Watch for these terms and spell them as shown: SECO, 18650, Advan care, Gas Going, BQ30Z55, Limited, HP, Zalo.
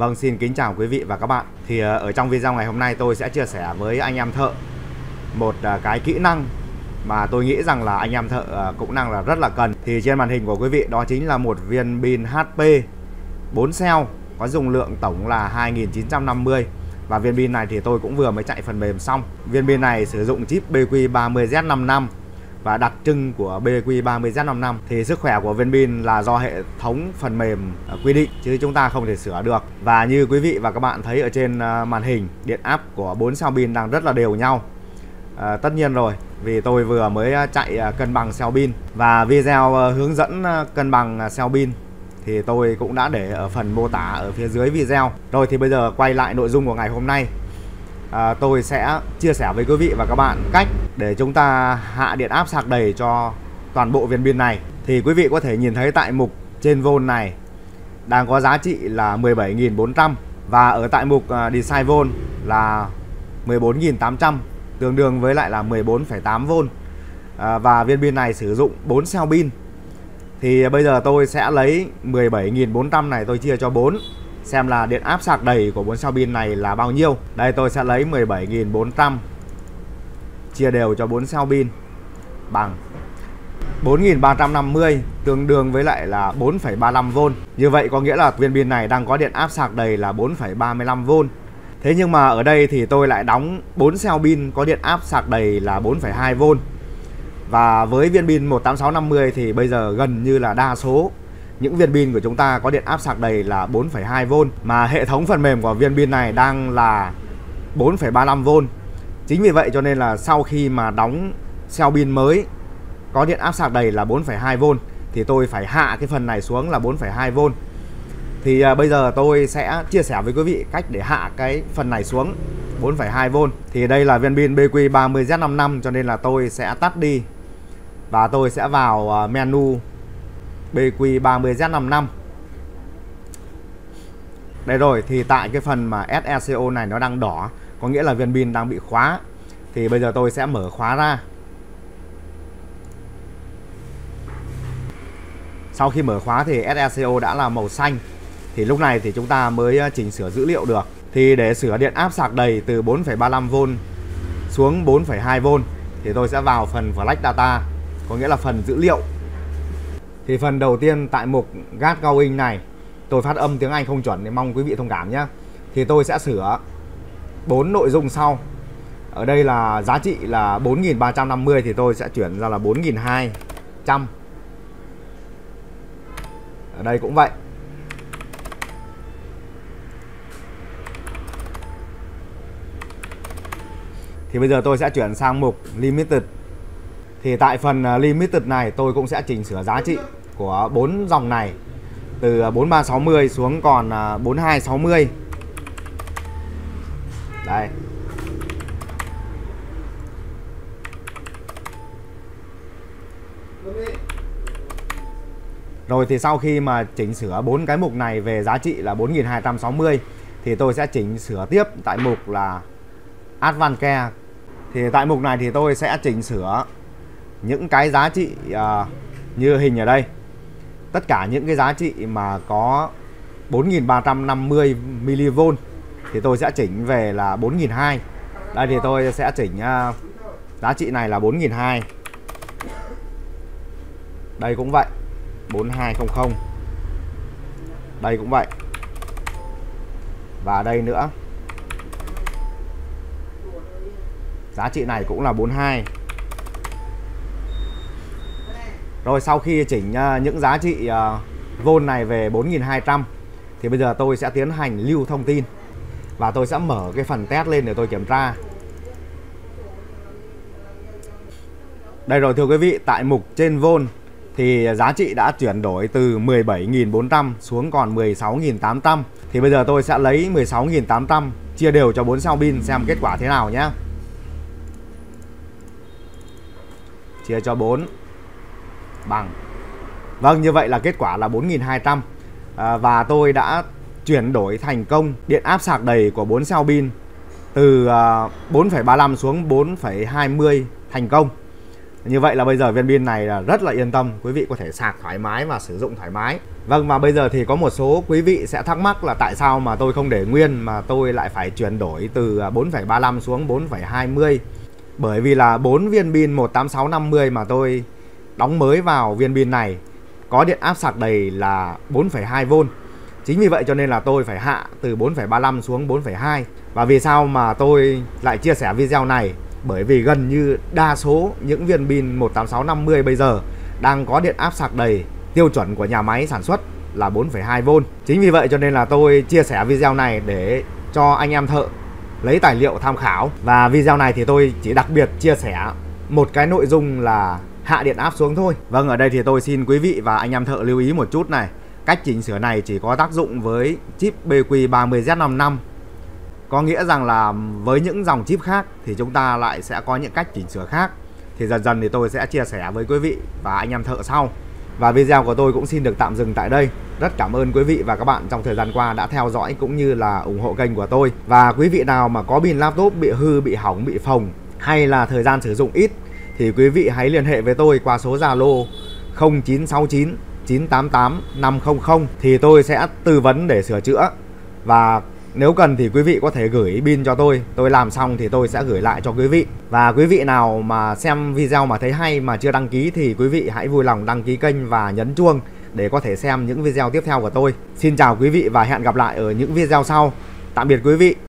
Vâng, xin kính chào quý vị và các bạn. Thì ở trong video ngày hôm nay tôi sẽ chia sẻ với anh em thợ một cái kỹ năng mà tôi nghĩ rằng là anh em thợ cũng đang là rất là cần. Thì trên màn hình của quý vị đó chính là một viên pin HP 4 cell có dung lượng tổng là 2950. Và viên pin này thì tôi cũng vừa mới chạy phần mềm xong. Viên pin này sử dụng chip BQ30Z55 và đặc trưng của BQ30Z55 thì sức khỏe của viên pin là do hệ thống phần mềm quy định chứ chúng ta không thể sửa được. Và như quý vị và các bạn thấy ở trên màn hình, điện áp của 4 cell pin đang rất là đều nhau. Tất nhiên rồi, vì tôi vừa mới chạy cân bằng cell pin, và video hướng dẫn cân bằng cell pin thì tôi cũng đã để ở phần mô tả ở phía dưới video. Rồi thì bây giờ quay lại nội dung của ngày hôm nay. Tôi sẽ chia sẻ với quý vị và các bạn cách để chúng ta hạ điện áp sạc đầy cho toàn bộ viên pin này. Thì quý vị có thể nhìn thấy tại mục trên volt này đang có giá trị là 17.400, và ở tại mục design volt là 14.800, tương đương với lại là 14,8V. Và viên pin này sử dụng 4 cell pin. Thì bây giờ tôi sẽ lấy 17.400 này tôi chia cho 4, xem là điện áp sạc đầy của 4 cell pin này là bao nhiêu. Đây, tôi sẽ lấy 17.400 chia đều cho 4 cell pin bằng 4.350, tương đương với lại là 4,35V. Như vậy có nghĩa là viên pin này đang có điện áp sạc đầy là 4,35V. Thế nhưng mà ở đây thì tôi lại đóng 4 cell pin có điện áp sạc đầy là 4,2V. Và với viên pin 18650 thì bây giờ gần như là đa số những viên pin của chúng ta có điện áp sạc đầy là 4,2V, mà hệ thống phần mềm của viên pin này đang là 4,35V. Chính vì vậy cho nên là sau khi mà đóng cell pin mới có điện áp sạc đầy là 4,2V thì tôi phải hạ cái phần này xuống là 4,2V. Thì bây giờ tôi sẽ chia sẻ với quý vị cách để hạ cái phần này xuống 4,2V. Thì đây là viên pin BQ30Z55 cho nên là tôi sẽ tắt đi, và tôi sẽ vào menu BQ30Z55. Đây rồi, thì tại cái phần mà SECO này nó đang đỏ, có nghĩa là viên pin đang bị khóa. Thì bây giờ tôi sẽ mở khóa ra. Sau khi mở khóa thì SECO đã là màu xanh. Thì lúc này thì chúng ta mới chỉnh sửa dữ liệu được. Thì để sửa điện áp sạc đầy từ 4,35V xuống 4,2V thì tôi sẽ vào phần Flash Data, có nghĩa là phần dữ liệu. Thì phần đầu tiên tại mục Gas Going này, tôi phát âm tiếng Anh không chuẩn thì mong quý vị thông cảm nhé. Thì tôi sẽ sửa 4 nội dung sau. Ở đây là giá trị là 4.350 thì tôi sẽ chuyển ra là 4.200. Ở đây cũng vậy. Thì bây giờ tôi sẽ chuyển sang mục Limited. Thì tại phần Limited này tôi cũng sẽ chỉnh sửa giá trị của 4 dòng này từ 4360 xuống còn 4260. Đây. Rồi thì sau khi mà chỉnh sửa 4 cái mục này về giá trị là 4260 thì tôi sẽ chỉnh sửa tiếp tại mục là Advan care. Thì tại mục này thì tôi sẽ chỉnh sửa những cái giá trị như hình ở đây. Tất cả những cái giá trị mà có 4350mV thì tôi sẽ chỉnh về là 4.200. Đây thì tôi sẽ chỉnh giá trị này là 4.200. Đây cũng vậy, 4200. Đây cũng vậy. Và đây nữa, giá trị này cũng là 42. Rồi sau khi chỉnh những giá trị volt này về 4200 thì bây giờ tôi sẽ tiến hành lưu thông tin, và tôi sẽ mở cái phần test lên để tôi kiểm tra. Đây rồi, thưa quý vị, tại mục trên volt thì giá trị đã chuyển đổi từ 17.400 xuống còn 16.800. Thì bây giờ tôi sẽ lấy 16.800 chia đều cho 4 cell pin xem kết quả thế nào nhé. Chia cho 4 bằng. Vâng, như vậy là kết quả là 4.200. Và tôi đã chuyển đổi thành công điện áp sạc đầy của 4 cell pin từ 4,35 xuống 4,20 thành công. Như vậy là bây giờ viên pin này là rất là yên tâm, quý vị có thể sạc thoải mái và sử dụng thoải mái. Vâng, và bây giờ thì có một số quý vị sẽ thắc mắc là tại sao mà tôi không để nguyên mà tôi lại phải chuyển đổi từ 4,35 xuống 4,20. Bởi vì là 4 viên pin 18650 mà tôi đóng mới vào viên pin này có điện áp sạc đầy là 4,2V. Chính vì vậy cho nên là tôi phải hạ từ 4,35 xuống 4,2. Và vì sao mà tôi lại chia sẻ video này? Bởi vì gần như đa số những viên pin 18650 bây giờ đang có điện áp sạc đầy, tiêu chuẩn của nhà máy sản xuất là 4,2V. Chính vì vậy cho nên là tôi chia sẻ video này để cho anh em thợ lấy tài liệu tham khảo. Và video này thì tôi chỉ đặc biệt chia sẻ một cái nội dung là hạ điện áp xuống thôi. Vâng, ở đây thì tôi xin quý vị và anh em thợ lưu ý một chút này. Cách chỉnh sửa này chỉ có tác dụng với chip BQ30Z55. Có nghĩa rằng là với những dòng chip khác thì chúng ta lại sẽ có những cách chỉnh sửa khác. Thì dần dần thì tôi sẽ chia sẻ với quý vị và anh em thợ sau. Và video của tôi cũng xin được tạm dừng tại đây. Rất cảm ơn quý vị và các bạn trong thời gian qua đã theo dõi cũng như là ủng hộ kênh của tôi. Và quý vị nào mà có pin laptop bị hư, bị hỏng, bị phồng hay là thời gian sử dụng ít thì quý vị hãy liên hệ với tôi qua số Zalo 0969 988 500 thì tôi sẽ tư vấn để sửa chữa. Và nếu cần thì quý vị có thể gửi pin cho tôi làm xong thì tôi sẽ gửi lại cho quý vị. Và quý vị nào mà xem video mà thấy hay mà chưa đăng ký thì quý vị hãy vui lòng đăng ký kênh và nhấn chuông để có thể xem những video tiếp theo của tôi. Xin chào quý vị và hẹn gặp lại ở những video sau. Tạm biệt quý vị.